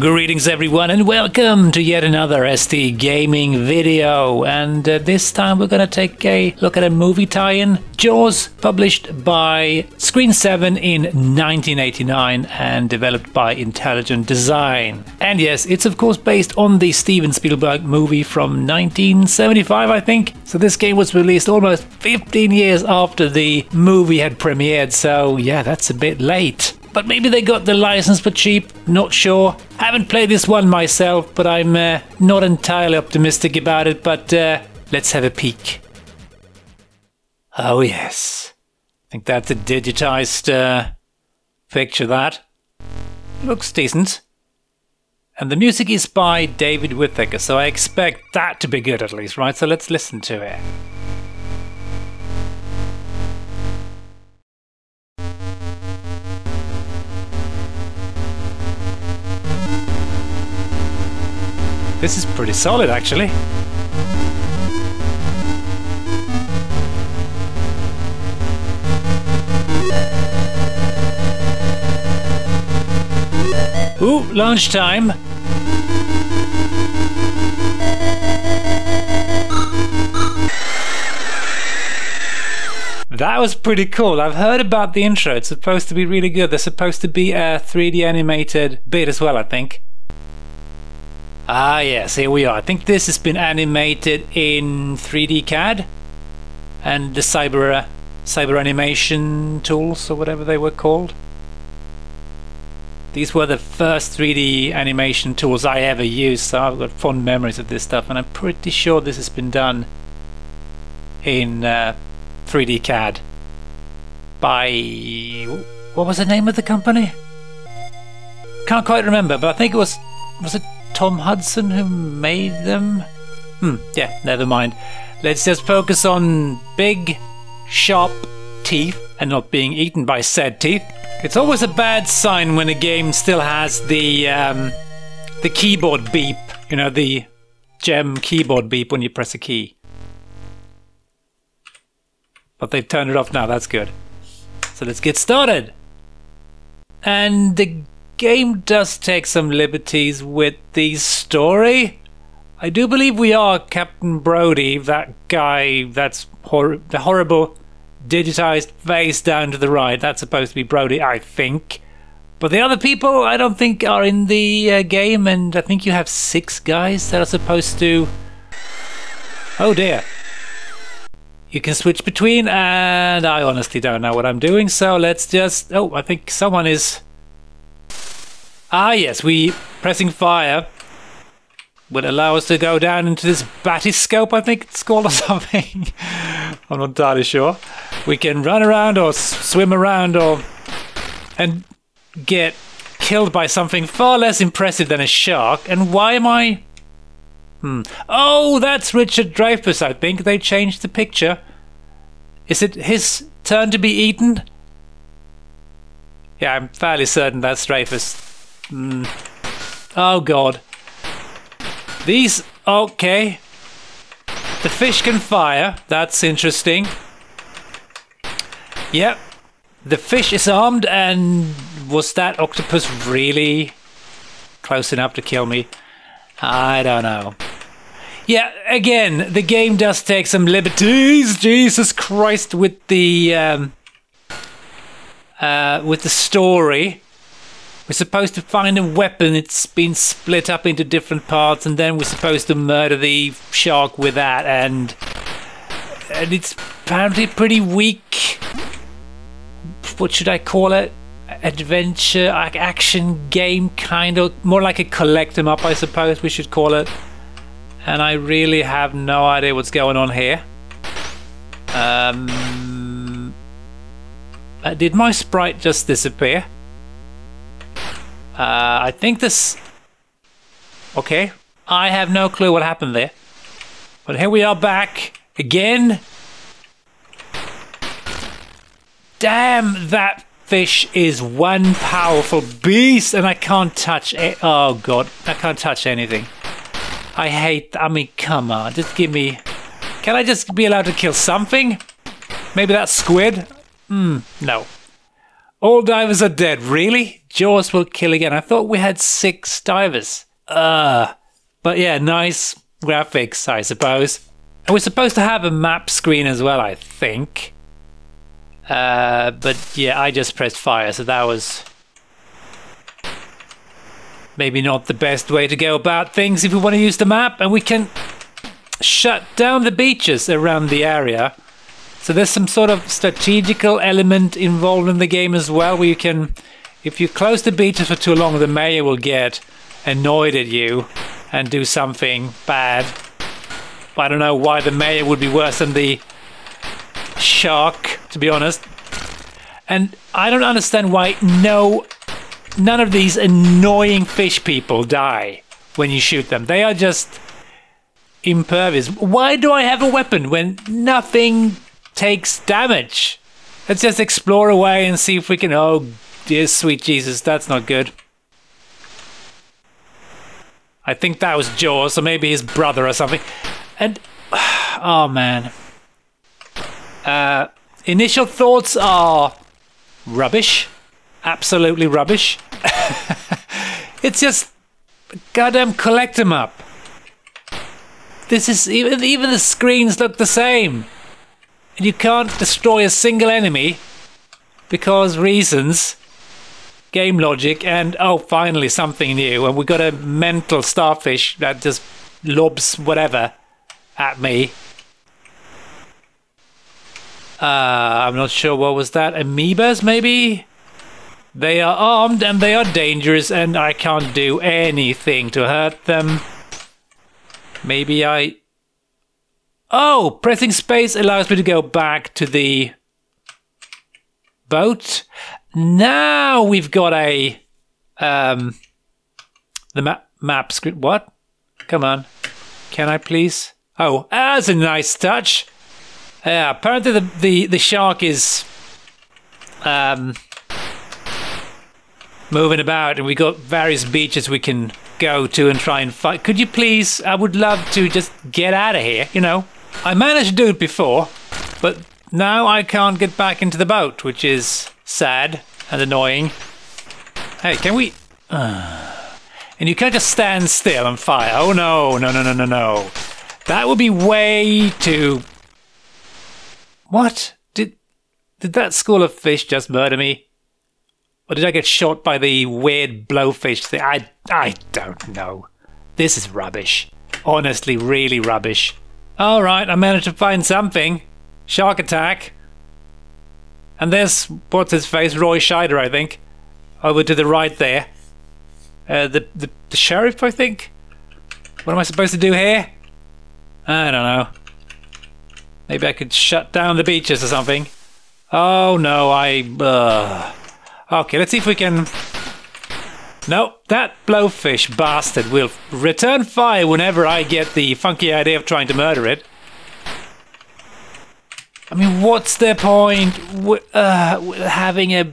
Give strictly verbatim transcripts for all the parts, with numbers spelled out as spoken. Greetings everyone and welcome to yet another S T gaming video, and uh, this time we're gonna take a look at a movie tie-in, Jaws, published by Screen seven in nineteen eighty-nine and developed by Intelligent Design. And yes, it's of course based on the Steven Spielberg movie from nineteen seventy-five, I think. So this game was released almost fifteen years after the movie had premiered, so yeah, that's a bit late. But maybe they got the license for cheap, not sure. Haven't played this one myself, but I'm uh, not entirely optimistic about it, but uh, let's have a peek. Oh yes, I think that's a digitized uh, picture that. Looks decent. And the music is by David Whittaker, so I expect that to be good at least, right? So let's listen to it. This is pretty solid, actually. Ooh, lunchtime. That was pretty cool. I've heard about the intro. It's supposed to be really good. There's supposed to be a three D animated bit as well, I think. Ah yes, here we are. I think this has been animated in three D C A D and the cyber uh, cyber animation tools, or whatever they were called. These were the first three D animation tools I ever used, so I've got fond memories of this stuff, and I'm pretty sure this has been done in uh, three D C A D by... what was the name of the company? Can't quite remember, but I think it was... was it Tom Hudson who made them? Hmm, yeah, never mind. Let's just focus on big, sharp teeth and not being eaten by said teeth. It's always a bad sign when a game still has the um, the keyboard beep, you know, the gem keyboard beep when you press a key. But they've turned it off now, that's good. So let's get started! And the game does take some liberties with the story. I do believe we are Captain Brody, that guy that's hor the horrible digitized face down to the right. That's supposed to be Brody, I think. But the other people I don't think are in the uh, game, and I think you have six guys that are supposed to... Oh dear. You can switch between, and I honestly don't know what I'm doing, so let's just... Oh, I think someone is... Ah yes, we pressing fire would allow us to go down into this batyscope, I think it's called, or something. I'm not entirely sure. We can run around or swim around or and get killed by something far less impressive than a shark. And why am I... Hmm. Oh, that's Richard Dreyfuss, I think. They changed the picture. Is it his turn to be eaten? Yeah, I'm fairly certain that's Dreyfuss. Mm. Oh god. These... okay. The fish can fire. That's interesting. Yep. The fish is armed, and was that octopus really close enough to kill me? I don't know. Yeah, again, the game does take some liberties, Jesus Christ, with the um, uh, with the story. We're supposed to find a weapon, it's been split up into different parts, and then we're supposed to murder the shark with that, and... and it's apparently pretty weak... what should I call it? Adventure, like action game, kind of. More like a collect-em-up, I suppose we should call it. And I really have no idea what's going on here. Um... Did my sprite just disappear? Uh, I think this... okay. I have no clue what happened there. But here we are back again. Damn, that fish is one powerful beast, and I can't touch it. Oh god, I can't touch anything. I hate... I mean, come on, just give me... can I just be allowed to kill something? Maybe that squid? Hmm, no. All divers are dead, really? Jaws will kill again. I thought we had six divers. Uh, but yeah, nice graphics, I suppose. And we're supposed to have a map screen as well, I think. Uh, but yeah, I just pressed fire, so that was maybe not the best way to go about things if we want to use the map. And we can shut down the beaches around the area. So there's some sort of strategical element involved in the game as well, where you can, if you close the beaches for too long, the mayor will get annoyed at you and do something bad. I don't know why the mayor would be worse than the shark, to be honest. And I don't understand why no, none of these annoying fish people die when you shoot them. They are just impervious. Why do I have a weapon when nothing takes damage? Let's just explore away and see if we can... Oh, dear sweet Jesus, that's not good. I think that was Jaws, or maybe his brother or something. And, oh man. Uh, initial thoughts are rubbish. Absolutely rubbish. It's just goddamn collect 'em up. This is, even, even the screens look the same. And you can't destroy a single enemy because reasons, game logic, and oh, finally something new. And we got a mental starfish that just lobs whatever at me. Uh, I'm not sure, what was that? Amoebas, maybe? They are armed and they are dangerous and I can't do anything to hurt them. Maybe I... Oh! Pressing space allows me to go back to the boat. Now we've got a... Um, the ma map script. What? Come on. Can I please? Oh, that's a nice touch. Yeah, apparently the, the, the shark is um, moving about and we got various beaches we can go to and try and fight. Could you please, I would love to just get out of here, you know. I managed to do it before, but now I can't get back into the boat, which is sad and annoying. Hey, can we... Uh, and you can't just stand still and fire. Oh no, no, no, no, no, no. That would be way too... What? Did did that school of fish just murder me? Or did I get shot by the weird blowfish thing? I, I don't know. This is rubbish. Honestly, really rubbish. Alright, I managed to find something. Shark attack. And there's, what's his face? Roy Scheider, I think. Over to the right there. Uh, the, the, the sheriff, I think? What am I supposed to do here? I don't know. Maybe I could shut down the beaches or something. Oh no, I... Uh. Okay, let's see if we can... No, that blowfish bastard will return fire whenever I get the funky idea of trying to murder it. I mean, what's their point with, uh, with having a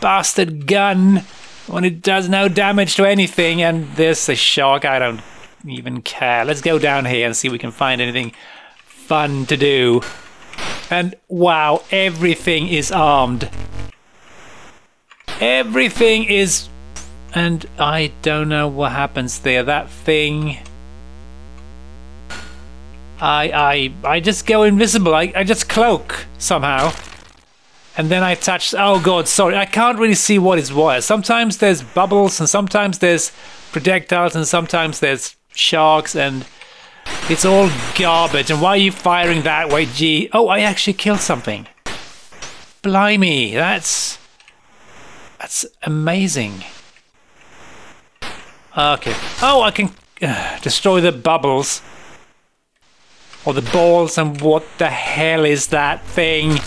bastard gun when it does no damage to anything? And there's a shark, I don't even care. Let's go down here and see if we can find anything fun to do. And wow, everything is armed. Everything is... And I don't know what happens there. That thing... I I I just go invisible. I, I just cloak somehow. And then I touch... Oh god, sorry. I can't really see what is what. Sometimes there's bubbles and sometimes there's projectiles and sometimes there's sharks and... It's all garbage, and why are you firing that way? Gee, oh, I actually killed something. Blimey, that's... That's amazing. Okay. Oh, I can uh, destroy the bubbles. Or the balls, and what the hell is that thing?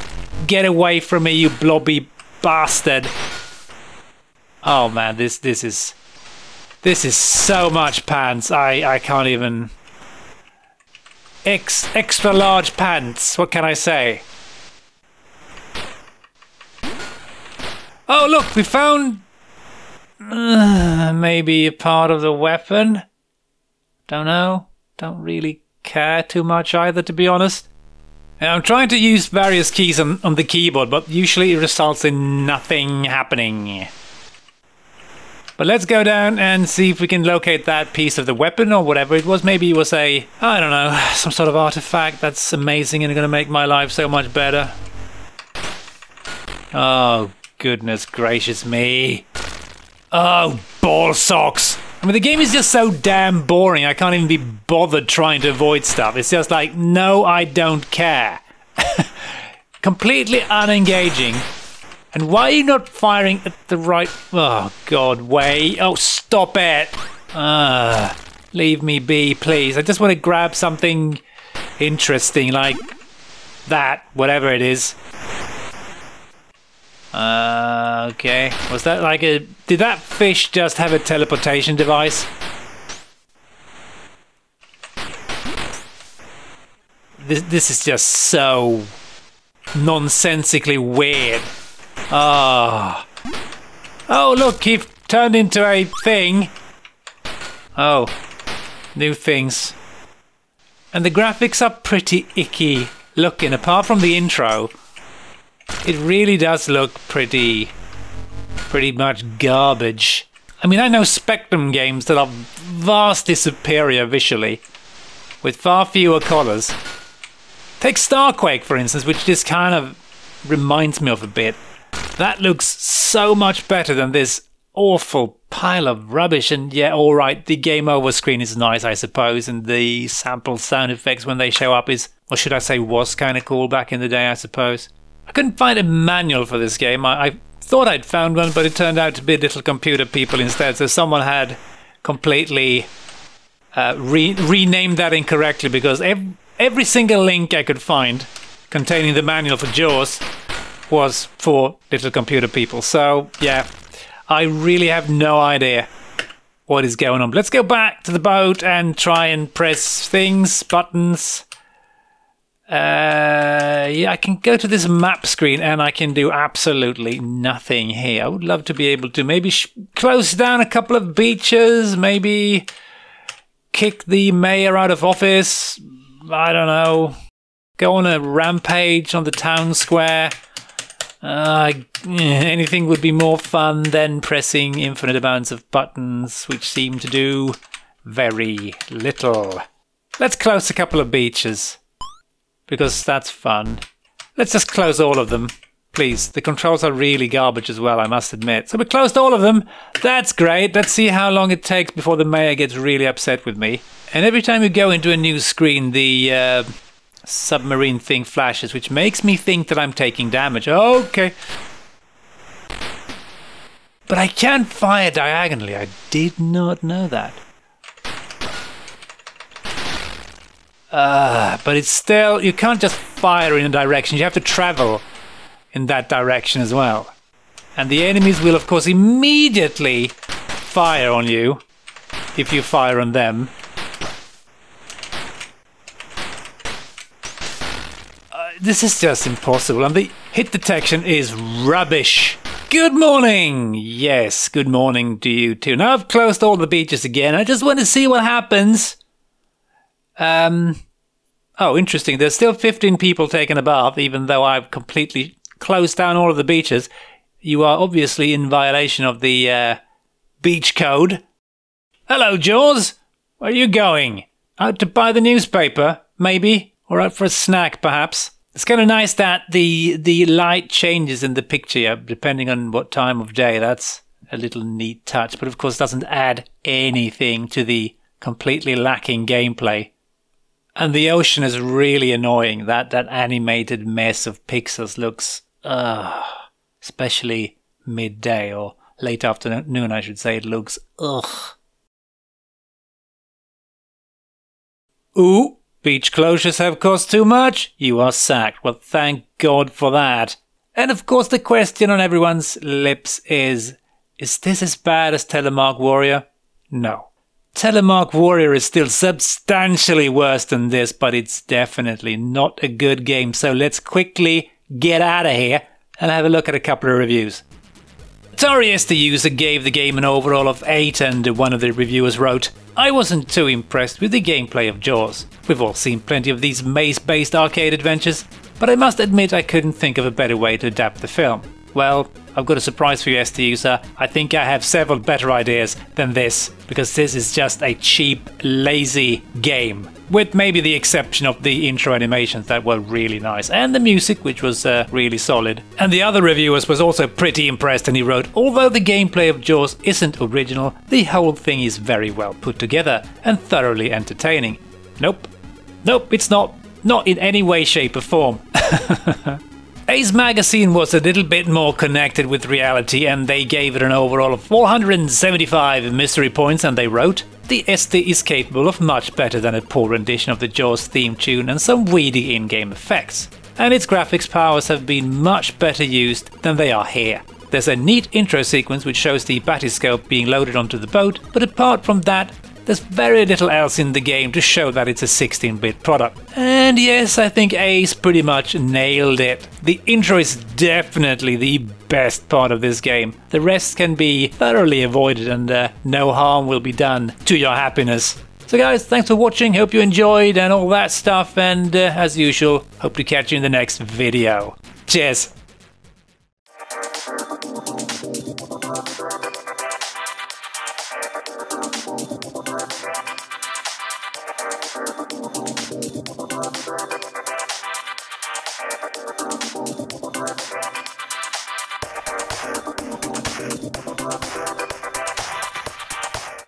Get away from me, you blobby bastard. Oh, man, this, this is... This is so much pants, I, I can't even... Ex extra large pants, what can I say? Oh look, we found uh, maybe a part of the weapon. Don't know, don't really care too much either, to be honest. Now, I'm trying to use various keys on, on the keyboard, but usually it results in nothing happening. But let's go down and see if we can locate that piece of the weapon or whatever it was. Maybe it was a, I don't know, some sort of artifact that's amazing and gonna make my life so much better. Oh, goodness gracious me. Oh, ball socks. I mean, the game is just so damn boring. I can't even be bothered trying to avoid stuff. It's just like, no, I don't care. Completely unengaging. And why are you not firing at the right... Oh, God, way. Oh, stop it. Uh, leave me be, please. I just want to grab something interesting like that, whatever it is. Uh, okay. Was that like a... Did that fish just have a teleportation device? This, this is just so nonsensically weird. Ah. Oh. oh, look, he turned into a thing. Oh. New things. And the graphics are pretty icky looking, apart from the intro. It really does look pretty, pretty much garbage. I mean, I know Spectrum games that are vastly superior visually, with far fewer colors. Take Starquake, for instance, which this kind of reminds me of a bit. That looks so much better than this awful pile of rubbish. And yeah, all right, the game over screen is nice, I suppose, and the sample sound effects when they show up is, or should I say, was kind of cool back in the day, I suppose. I couldn't find a manual for this game. I, I thought I'd found one, but it turned out to be Little Computer People instead. So someone had completely uh, re renamed that incorrectly, because ev every single link I could find containing the manual for Jaws was for Little Computer People. So yeah, I really have no idea what is going on. But let's go back to the boat and try and press things, buttons. Uh, yeah, I can go to this map screen and I can do absolutely nothing here. I would love to be able to maybe sh close down a couple of beaches, maybe kick the mayor out of office. I don't know. Go on a rampage on the town square. Uh, anything would be more fun than pressing infinite amounts of buttons, which seem to do very little. Let's close a couple of beaches, because that's fun. Let's just close all of them, please. The controls are really garbage as well, I must admit. So we closed all of them. That's great. Let's see how long it takes before the mayor gets really upset with me. And every time you go into a new screen, the uh, submarine thing flashes, which makes me think that I'm taking damage. Okay. But I can fire diagonally. I did not know that. Uh, but it's still, you can't just fire in a direction, you have to travel in that direction as well. And the enemies will of course immediately fire on you, if you fire on them. Uh, this is just impossible, and the hit detection is rubbish. Good morning! Yes, good morning to you too. Now I've closed all the beaches again, I just want to see what happens. Um, oh, interesting. There's still fifteen people taking a bath, even though I've completely closed down all of the beaches. You are obviously in violation of the uh, beach code. Hello, Jaws. Where are you going? Out to buy the newspaper, maybe, or out for a snack, perhaps. It's kind of nice that the the light changes in the picture depending on what time of day. That's a little neat touch, but of course doesn't add anything to the completely lacking gameplay. And the ocean is really annoying. That that animated mess of pixels looks, ugh, especially midday or late afternoon, I should say. It looks ugh. Ooh, beach closures have cost too much. You are sacked. Well, thank God for that. And of course, the question on everyone's lips is: is this as bad as Telemark Warrior? No. Telemark Warrior is still substantially worse than this, but it's definitely not a good game. So let's quickly get out of here and have a look at a couple of reviews. Atari S T user gave the game an overall of eight, and one of the reviewers wrote, "I wasn't too impressed with the gameplay of Jaws. We've all seen plenty of these maze-based arcade adventures, but I must admit I couldn't think of a better way to adapt the film." Well, I've got a surprise for you, S T user. I think I have several better ideas than this, because this is just a cheap, lazy game. With maybe the exception of the intro animations that were really nice, and the music, which was uh, really solid. And the other reviewers was also pretty impressed, and he wrote, although the gameplay of Jaws isn't original, the whole thing is very well put together and thoroughly entertaining. Nope. Nope, it's not. Not in any way, shape or form. Ace Magazine was a little bit more connected with reality, and they gave it an overall of four hundred seventy-five mystery points, and they wrote, the S T is capable of much better than a poor rendition of the Jaws theme tune and some weedy in-game effects, and its graphics powers have been much better used than they are here. There's a neat intro sequence which shows the batiscope being loaded onto the boat, but apart from that, there's very little else in the game to show that it's a sixteen bit product. And yes, I think Ace pretty much nailed it. The intro is definitely the best part of this game. The rest can be thoroughly avoided, and uh, no harm will be done to your happiness. So guys, thanks for watching, hope you enjoyed and all that stuff, and uh, as usual, hope to catch you in the next video. Cheers! We'll be right back.